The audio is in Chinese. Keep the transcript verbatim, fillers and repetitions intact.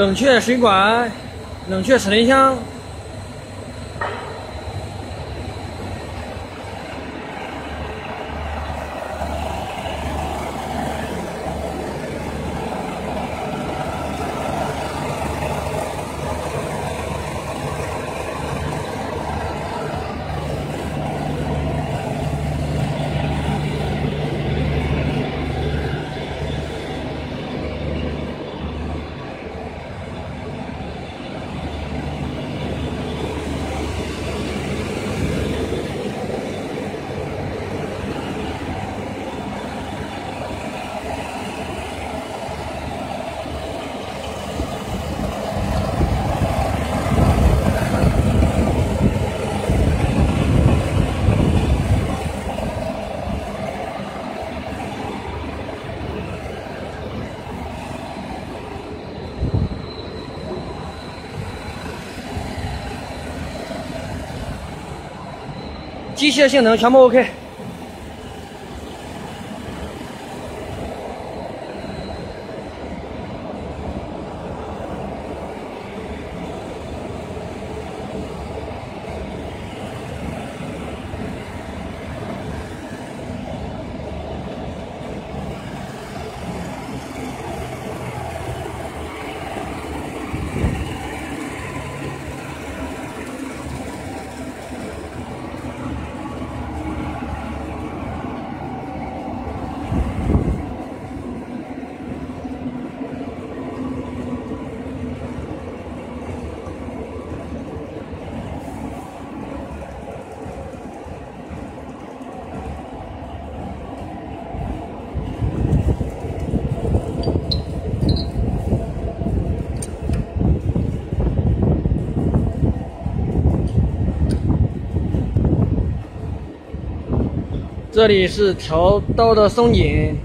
冷却水管、冷却齿轮箱。 机械性能全部 OK。 这里是调刀的松紧。